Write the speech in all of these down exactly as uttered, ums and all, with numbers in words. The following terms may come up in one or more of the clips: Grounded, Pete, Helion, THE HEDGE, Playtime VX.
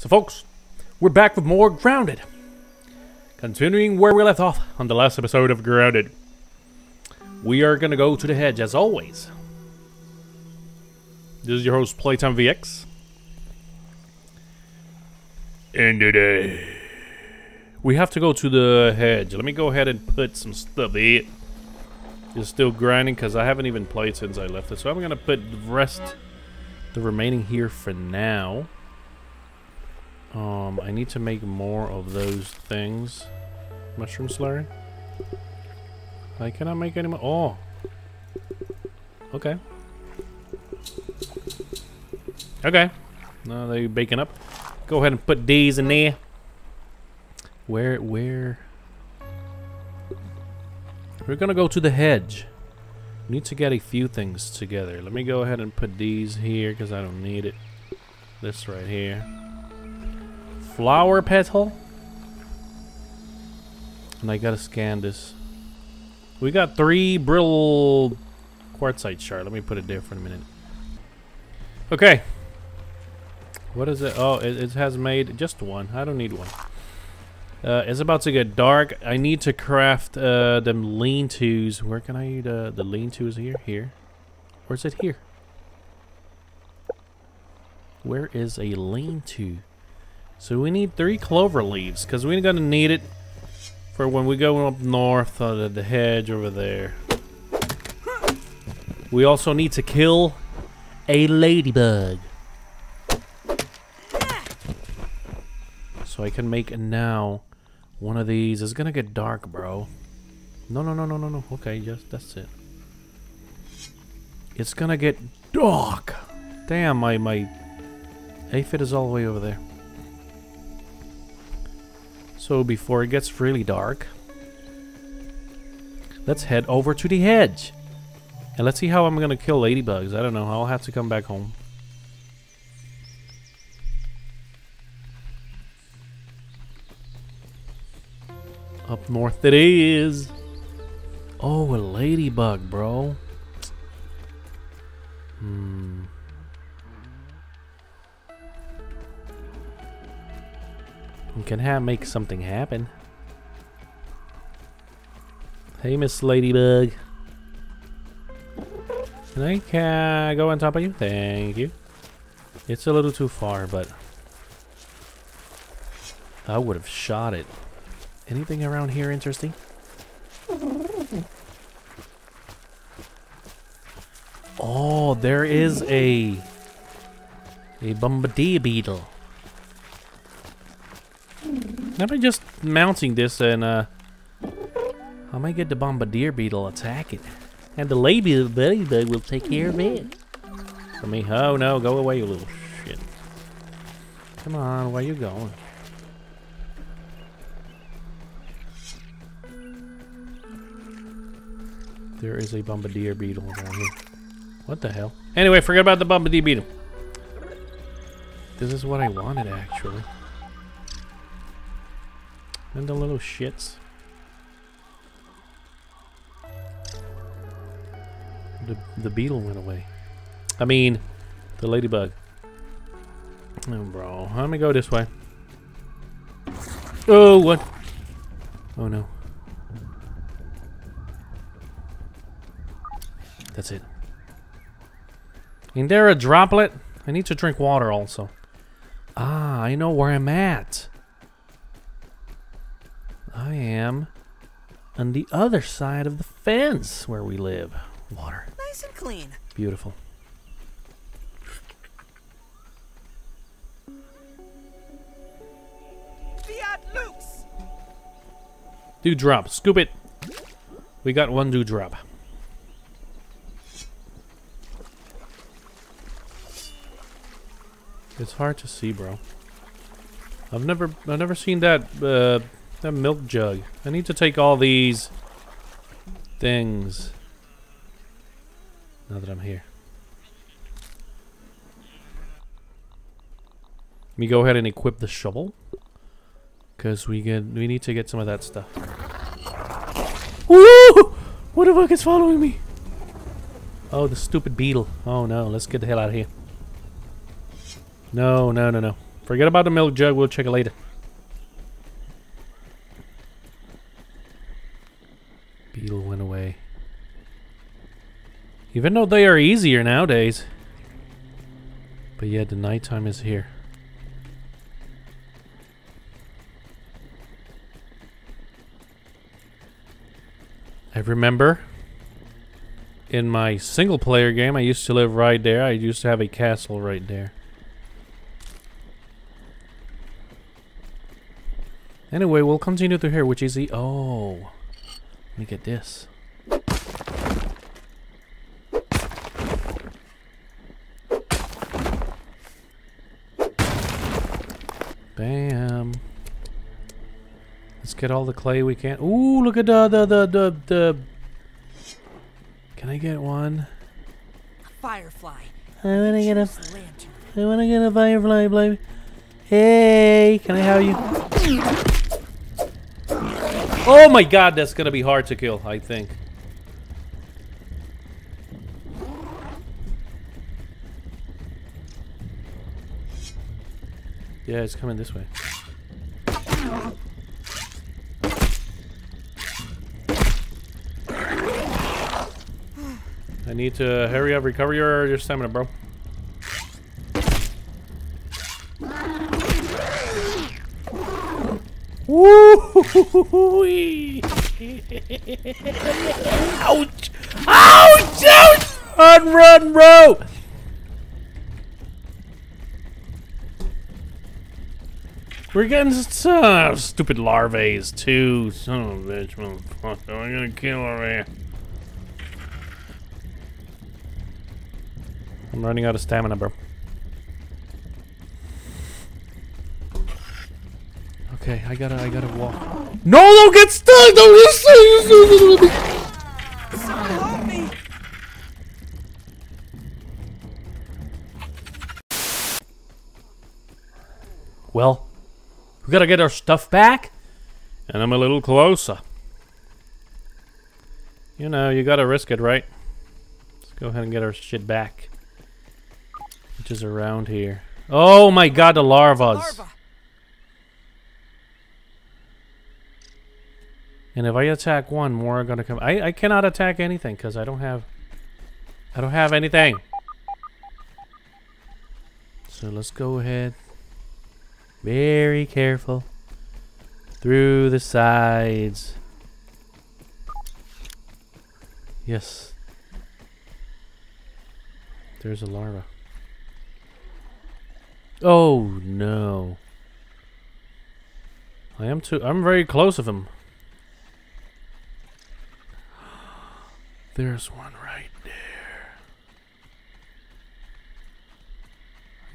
So folks, we're back with more Grounded. Continuing where we left off on the last episode of Grounded. We are gonna go to the hedge as always. This is your host, Playtime V X. And today we have to go to the hedge. Let me go ahead and put some stuff in. It's still grinding because I haven't even played since I left it. So I'm gonna put the rest, the remaining here for now. Um, I need to make more of those things. Mushroom slurry. I cannot make any more. Oh. Okay. Okay. Now they're baking up. Go ahead and put these in there. Where, where? We're gonna go to the hedge. We need to get a few things together. Let me go ahead and put these here because I don't need it. This right here. Flower petal, and I gotta scan this. We got three brittle quartzite shard. Let me put it there for a minute. Okay, what is it? Oh, it, it has made just one. I don't need one. Uh, it's about to get dark. I need to craft uh, them lean-tos. Where can I eat uh, the lean-tos? Here, here, or is it here? Where is a lean-to? So we need three clover leaves, because we're going to need it for when we go up north out of the hedge over there. We also need to kill a ladybug. So I can make now one of these. It's going to get dark, bro. No, no, no, no, no, no. Okay, yes, that's it. It's going to get dark. Damn, my, my aphid is all the way over there. So before it gets really dark, let's head over to the hedge. And let's see how I'm gonna kill ladybugs. I don't know, I'll have to come back home. Up north it is. Oh, a ladybug, bro. Hmm. Can I make something happen? Hey, Miss Ladybug. Can I can go on top of you? Thank you. It's a little too far, but I would have shot it. Anything around here interesting? Oh, there is a a bombardier beetle. Am I just mounting this and uh, I might get the bombardier beetle attack it, and the ladybug will take care of it. For me, oh no, go away, you little shit! Come on, where you going? There is a bombardier beetle around here. What the hell? Anyway, forget about the bombardier beetle. This is what I wanted actually. And the little shits. The, the beetle went away. I mean, the ladybug. Oh, bro. Let me go this way. Oh, what? Oh, no. That's it. Ain't there a droplet? I need to drink water also. Ah, I know where I'm at. I am on the other side of the fence where we live. Water. Nice and clean. Beautiful. Fiat Lux. Dewdrop. Scoop it. We got one dewdrop. It's hard to see, bro. I've never, I've never seen that. Uh, That milk jug. I need to take all these things now that I'm here. Let me go ahead and equip the shovel, cause we get we need to get some of that stuff. Woo! What the fuck is following me? Oh, the stupid beetle. Oh no! Let's get the hell out of here. No, no, no, no. Forget about the milk jug, we'll check it later. Beetle went away. Even though they are easier nowadays. But yeah, the nighttime is here. I remember in my single player game, I used to live right there. I used to have a castle right there. Anyway, we'll continue through here, which is the... Oh. Let me get this. Bam. Let's get all the clay we can. Ooh, look at the... the, the, the, the Can I get one? A firefly. I wanna get a... I wanna get a firefly, baby. Hey, can I have you? Oh my god, that's gonna be hard to kill, I think. Yeah, it's coming this way. I need to hurry up, recover your, your stamina, bro. Woo! Ouch! Ouch! Ouch! Run, run, bro! We're getting some stupid larvaes too. Son of a bitch, motherfucker! I'm gonna kill over here. I'm running out of stamina, bro. Okay, I gotta, I gotta walk. No, don't get stuck! Don't get stuck! Me. Well, we gotta get our stuff back, and I'm a little closer. You know, you gotta risk it, right? Let's go ahead and get our shit back, which is around here. Oh my god, the larvas! Larva. And if I attack one, more are gonna come. I, I cannot attack anything because I don't have I don't have anything. So let's go ahead. Very careful. Through the sides. Yes. There's a larva. Oh no. I am too I'm very close of him. There's one right there.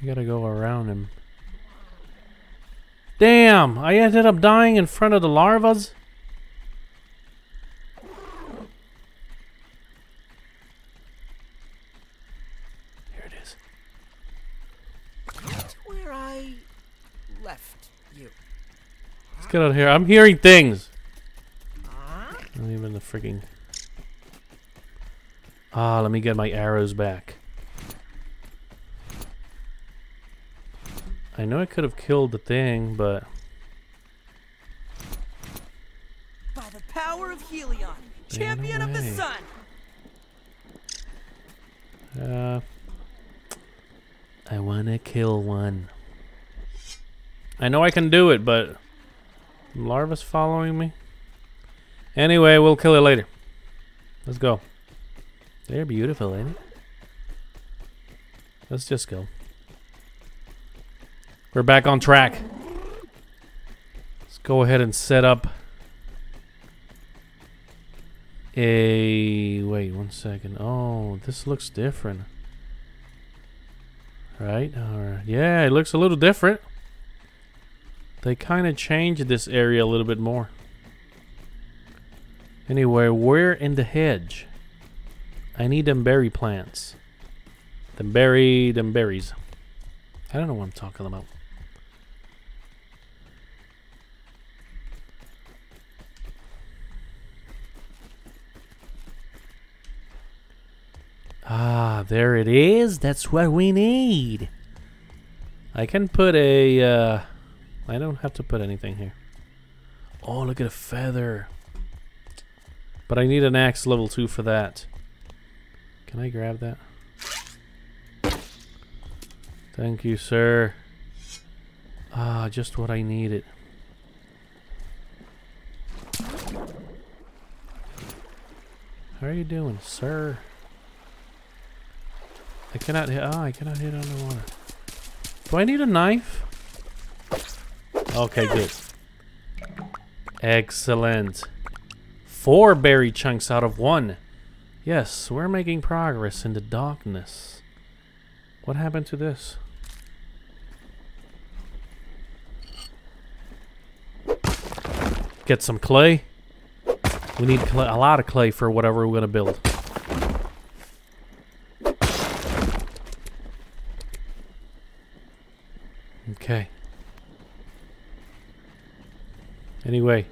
You gotta go around him. Damn! I ended up dying in front of the larvas. Here it is. That's where I left you. Let's get out of here. I'm hearing things. Not even the freaking... Ah, let me get my arrows back. I know I could have killed the thing, but... By the power of Helion, champion of the sun! Uh... I wanna kill one. I know I can do it, but... Larva's following me? Anyway, we'll kill it later. Let's go. They're beautiful, ain't it? Let's just go. We're back on track. Let's go ahead and set up a... Wait, one second. Oh, this looks different. Right? Alright. Yeah, it looks a little different. They kind of changed this area a little bit more. Anyway, we're in the hedge. I need them berry plants. Them berry, them berries. I don't know what I'm talking about. Ah, there it is. That's what we need. I can put a... Uh, I don't have to put anything here. Oh, look at a feather. But I need an axe level two for that. Can I grab that? Thank you, sir. Ah, just what I needed. How are you doing, sir? I cannot hit. Ah, I cannot hit underwater. Do I need a knife? Okay, good. Excellent. Four berry chunks out of one. Yes, we're making progress in the darkness. What happened to this? Get some clay. We need clay, a lot of clay for whatever we're gonna build. Okay. Anyway,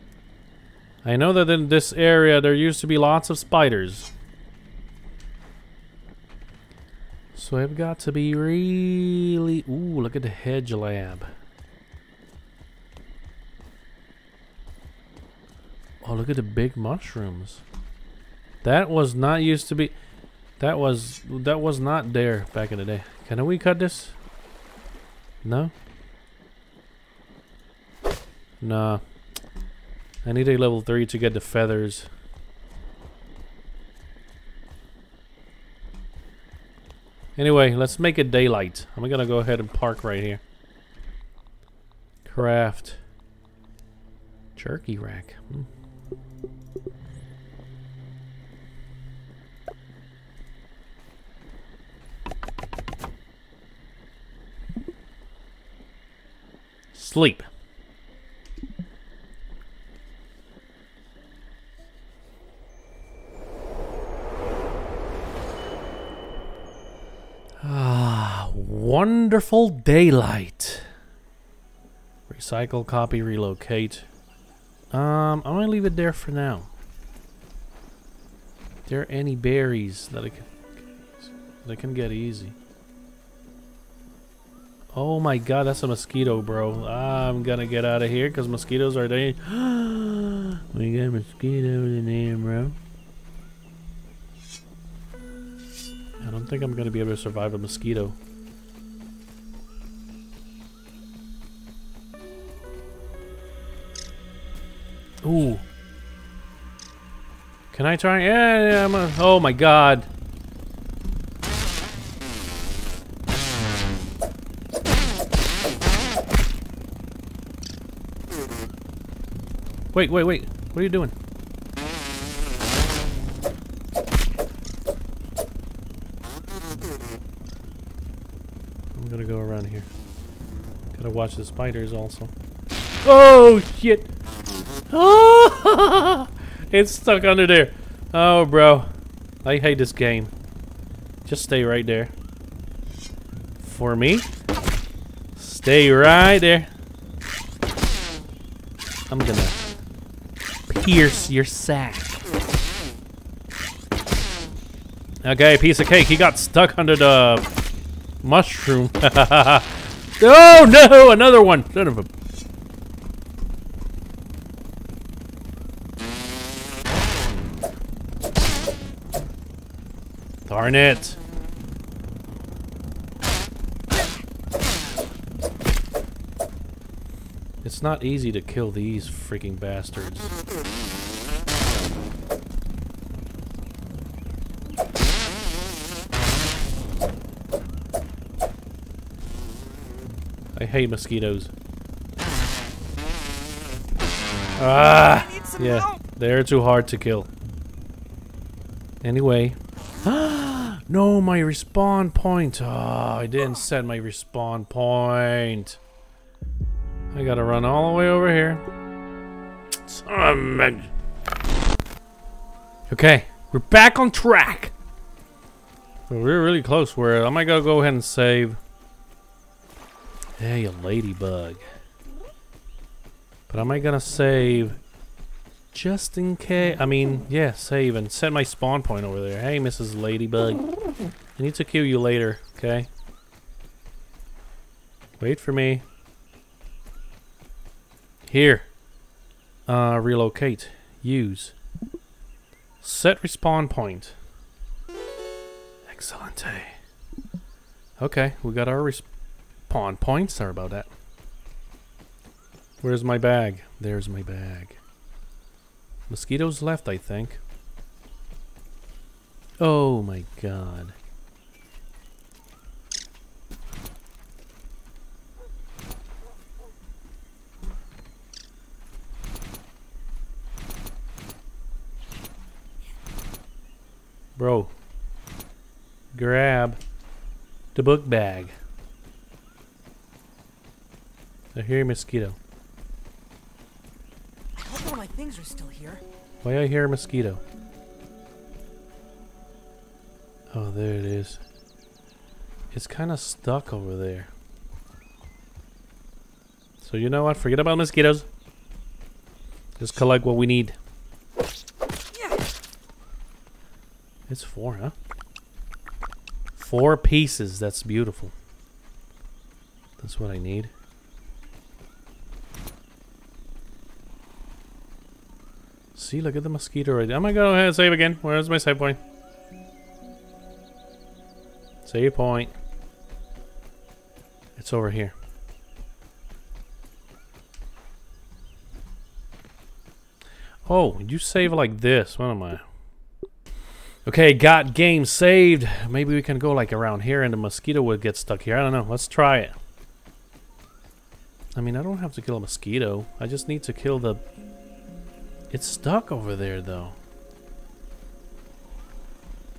I know that in this area there used to be lots of spiders. So I've got to be really... Ooh, look at the hedge lab. Oh, look at the big mushrooms. That was not used to be... That was... That was not there back in the day. Can we cut this? No? Nah. I need a level three to get the feathers. Anyway, let's make it daylight. I'm gonna go ahead and park right here. Craft. Jerky rack. Hmm. Sleep. Ah, wonderful daylight. Recycle, copy, relocate. Um, I'm gonna leave it there for now. Are there any berries that I can that I can get easy? Oh my god, that's a mosquito, bro. I'm gonna get out of here because mosquitoes are there. We got mosquitoes in here, bro. I don't think I'm gonna be able to survive a mosquito. Ooh. Can I try? Yeah, yeah, I'm a, oh my god. Wait, wait, wait. What are you doing? I'm gonna go around here. Gotta watch the spiders also. Oh, shit. Oh, it's stuck under there. Oh, bro. I hate this game. Just stay right there. For me. Stay right there. I'm gonna... pierce your sack. Okay, piece of cake. He got stuck under the mushroom. Oh no, another one. Son of a. Darn it. It's not easy to kill these freaking bastards. I hate mosquitoes. Ah, yeah, they're too hard to kill. Anyway, no, my respawn point. Oh, I didn't set my respawn point. I gotta run all the way over here. Okay, we're back on track. We're really close. Where I might gotta go ahead and save. Hey, you ladybug. But am I gonna save just in case? I mean, yeah, save and set my spawn point over there. Hey, Missus Ladybug. I need to kill you later, okay? Wait for me. Here. Uh, relocate. Use. Set respawn point. Excellent. Okay, we got our respawn point. Sorry about that. Where's my bag? There's my bag. Mosquitoes left, I think. Oh my god. Bro. Grab the book bag. I hear a mosquito. I hope all my things are still here. Why I hear a mosquito? Oh, there it is. It's kind of stuck over there. So you know what? Forget about mosquitoes. Just collect what we need. It's four, huh? Four pieces. That's beautiful. That's what I need. See, look at the mosquito right there. I'm gonna go ahead and save again. Where's my save point? Save point. It's over here. Oh, you save like this. What am I? Okay, got game saved. Maybe we can go like around here and the mosquito would get stuck here. I don't know. Let's try it. I mean, I don't have to kill a mosquito. I just need to kill the... It's stuck over there, though.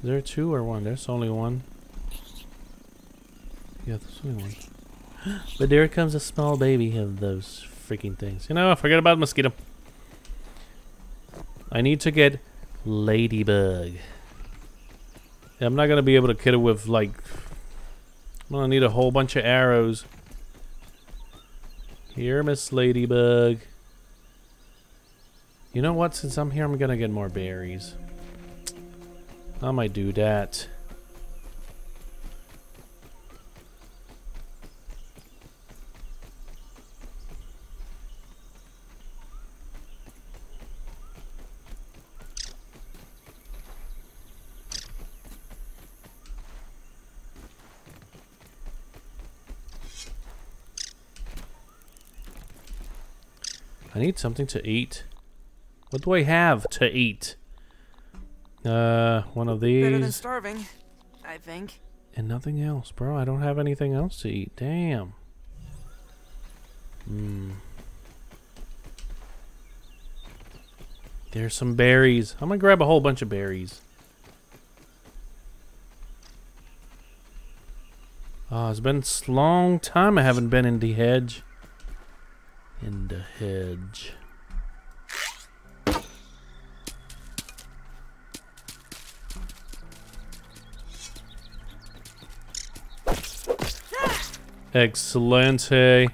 Is there two or one? There's only one. Yeah, there's only one. But there comes a small baby of those freaking things. You know, forget about mosquito. I need to get Ladybug. I'm not going to be able to kill it with, like... I'm going to need a whole bunch of arrows. Here, Miss Ladybug. You know what? Since I'm here, I'm going to get more berries. I might do that. I need something to eat. What do I have to eat? Uh, one of these. Better than starving, I think. And nothing else, bro. I don't have anything else to eat. Damn. Hmm. There's some berries. I'm gonna grab a whole bunch of berries. Oh, it's been a long time I haven't been in the hedge. In the hedge. Excellente.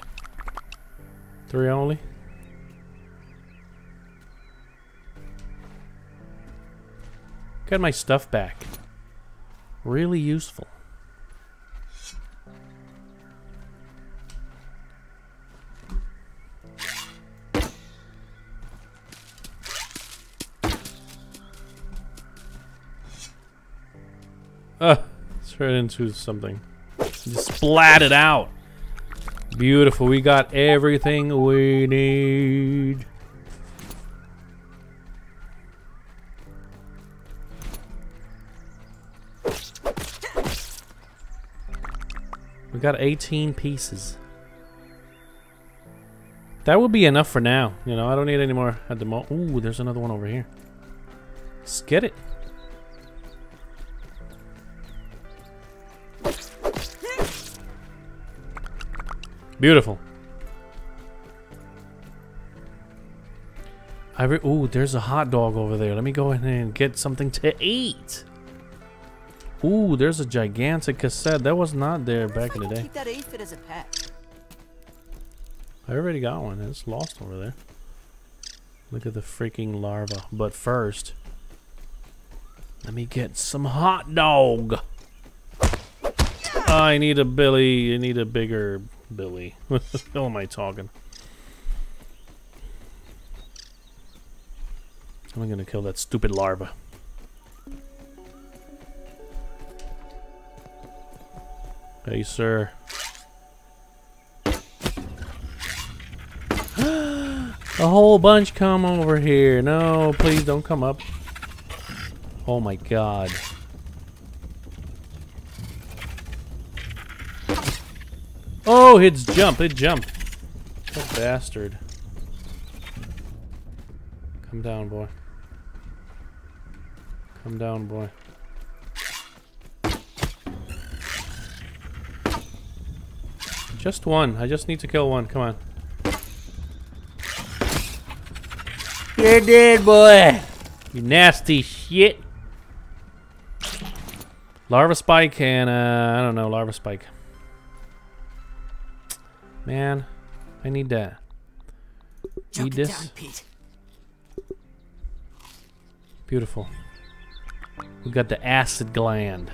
Three only. Got my stuff back. Really useful. Uh, straight into something. Just splat it out. Beautiful. We got everything we need. We got eighteen pieces. That would be enough for now. You know, I don't need any more at the moment. Ooh, there's another one over here. Let's get it. Beautiful. I re Ooh, there's a hot dog over there. Let me go ahead and get something to eat. Ooh, there's a gigantic cassette. That was not there back in the day. Keep that aphid as a pet. I already got one. It's lost over there. Look at the freaking larva. But first, let me get some hot dog. Yeah. I need a billy. I need a bigger... Billy. What the hell am I talking? I'm gonna kill that stupid larva. Hey, sir. A whole bunch come over here. No, please don't come up. Oh my god. Oh, it's jump. It jumped. That bastard. Come down, boy. Come down, boy. Just one. I just need to kill one. Come on. You're dead, boy. You nasty shit. Larva spike and, uh, I don't know, larva spike. Man, I need that. Need this. Down, Pete. Beautiful. We got the acid gland.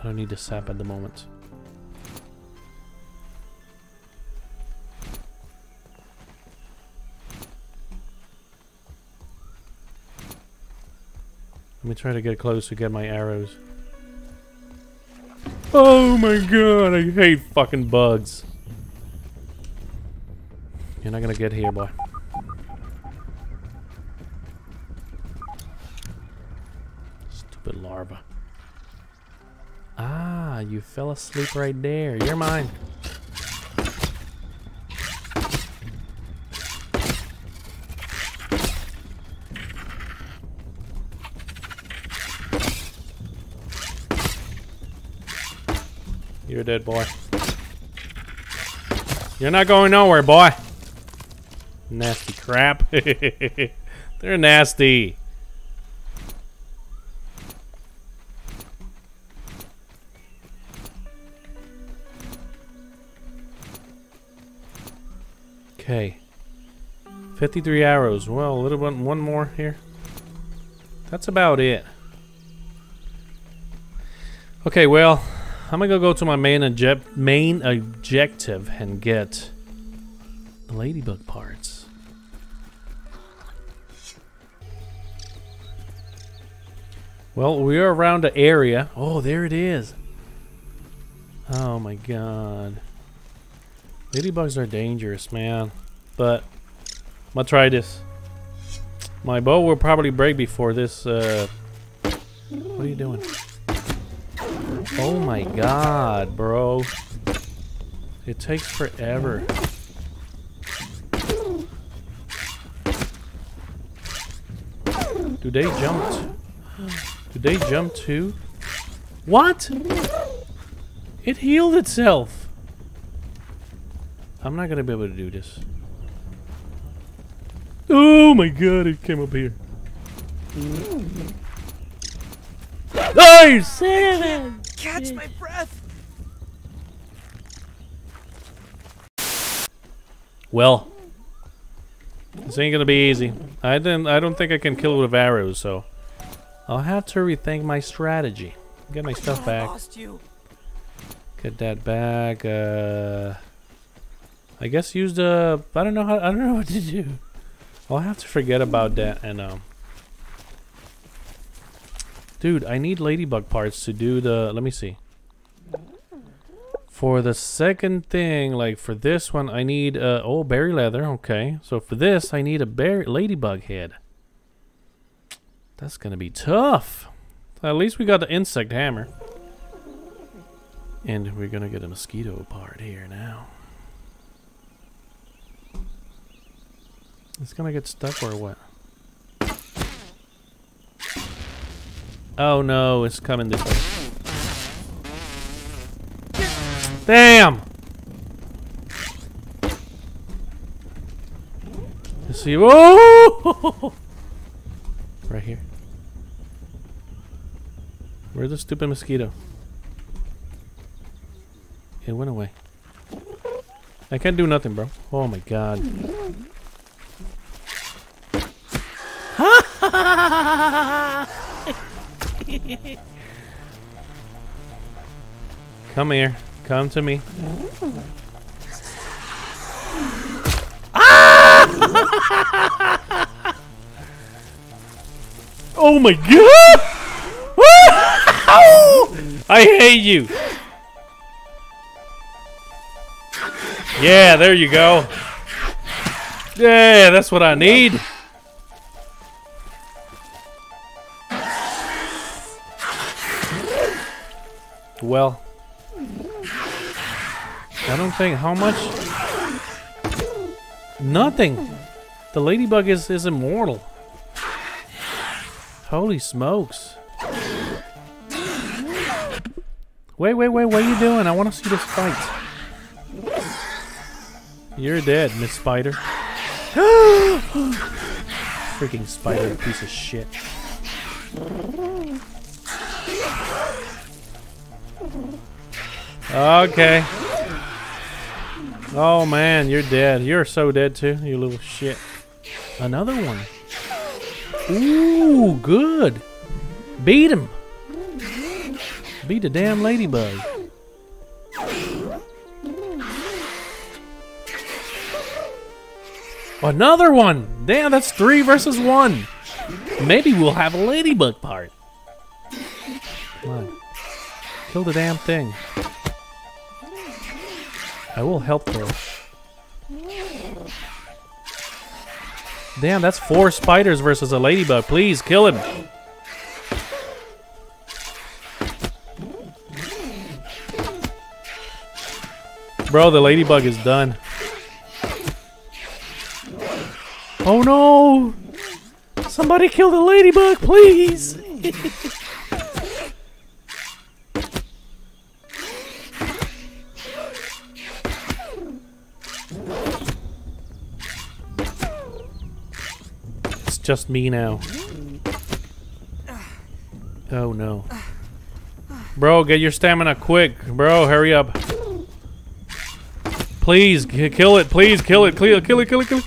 I don't need the sap at the moment. Let me try to get close to get my arrows. Oh my god, I hate fucking bugs. You're not gonna get here, boy. Stupid larva. Ah, you fell asleep right there. You're mine. You're dead, boy. You're not going nowhere, boy. Nasty crap. They're nasty. Okay. fifty-three arrows. Well, a little bit, one more here. That's about it. Okay, well. I'm gonna go to my main object main objective and get ladybug parts. Well, we are around the area. Oh, there it is. Oh my god. Ladybugs are dangerous, man. But I'm gonna try this. My bow will probably break before this. Uh, what are you doing? Oh my god, bro. It takes forever. Do they jump? Do they jump too? What? It healed itself. I'm not gonna be able to do this. Oh my god, it came up here. Oh, you son of a... Catch my breath. Well, this ain't gonna be easy. I didn't. I don't think I can kill it with arrows, so I'll have to rethink my strategy. Get my stuff back. Get that back. Uh, I guess use the. I don't know how. I don't know what to do. I'll have to forget about that and um. Dude, I need ladybug parts to do the... Let me see. For the second thing, like for this one, I need... Uh, oh, berry leather. Okay. So for this, I need a berry ladybug head. That's going to be tough. At least we got the insect hammer. And we're going to get a mosquito part here now. It's going to get stuck or what? Oh no, it's coming this way. Damn! Let's see. Oh! Right here. Where's the stupid mosquito? It went away. I can't do nothing, bro. Oh my god. Ha ha ha! Come here. Come to me. Ah! Oh my god! I hate you. Yeah, there you go. Yeah, that's what I need. Well, I don't think how much. Nothing. The ladybug is is immortal. Holy smokes! Wait, wait, wait! What are you doing? I want to see this fight. You're dead, Miss Spider. Freaking spider, piece of shit. Okay. Oh man, you're dead. You're so dead too, you little shit. Another one. Ooh, good. Beat him. Beat the damn ladybug. Another one! Damn, that's three versus one. Maybe we'll have a ladybug part. Come on. Kill the damn thing. I will help her. Damn, that's four spiders versus a ladybug. Please, kill him. Bro, the ladybug is done. Oh no! Somebody kill the ladybug, please! It's just me now. Oh no. Bro, get your stamina quick. Bro, hurry up. Please, kill it, please, kill it, kill it, kill it, kill it, kill it.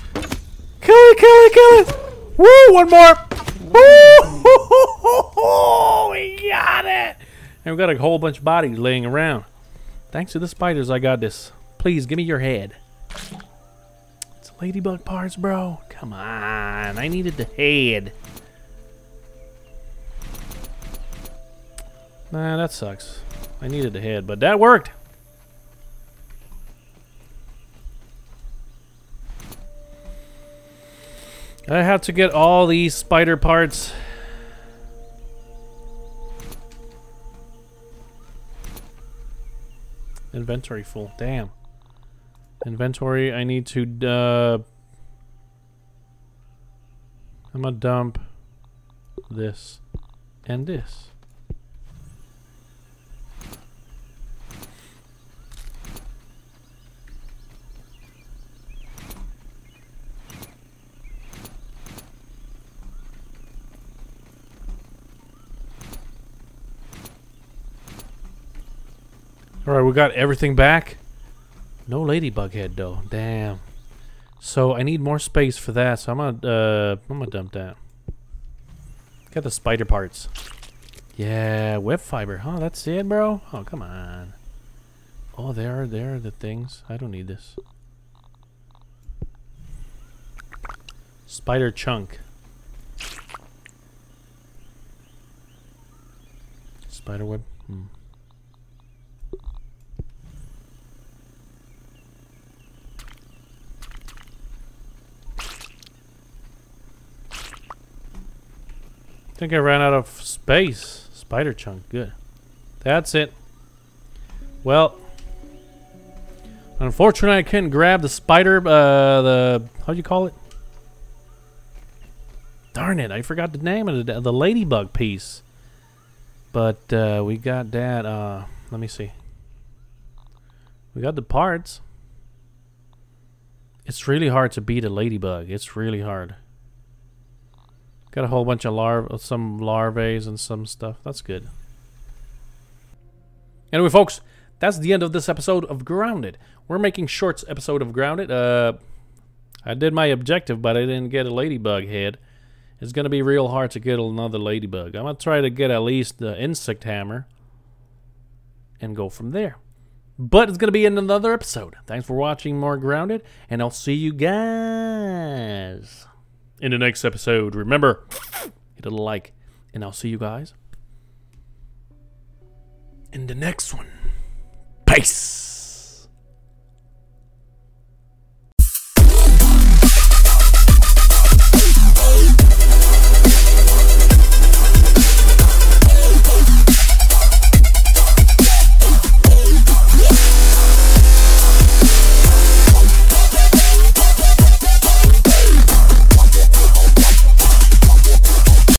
Kill it, kill it, kill it! Woo, one more! Woo! We got it! And we got a whole bunch of bodies laying around. Thanks to the spiders, I got this. Please, give me your head. It's ladybug parts, bro. Come on, I needed the head. Nah, that sucks. I needed the head, but that worked! I have to get all these spider parts. Inventory full. Damn. Inventory, I need to... Uh, I'm gonna dump this and this. Alright, we got everything back. No ladybug head though. Damn. So I need more space for that, so I'm gonna uh I'm gonna dump that. Got the spider parts. Yeah, web fiber, huh? That's it, bro? Oh come on. Oh there are there are the things. I don't need this. Spider chunk. Spider web. Hmm. I think I ran out of space. Spider chunk, good. That's it. Well, unfortunately, I couldn't grab the spider. Uh, the how do you call it? Darn it! I forgot the name of the, the ladybug piece. But uh, we got that. Uh, let me see. We got the parts. It's really hard to beat a ladybug. It's really hard. Got a whole bunch of larvae, some larvae and some stuff. That's good. Anyway, folks, that's the end of this episode of Grounded. We're making shorts episode of Grounded. Uh, I did my objective, but I didn't get a ladybug head. It's going to be real hard to get another ladybug. I'm going to try to get at least the insect hammer and go from there. But it's going to be in another episode. Thanks for watching more Grounded, and I'll see you guys in the next episode. Remember, hit a like, and I'll see you guys in the next one. Peace.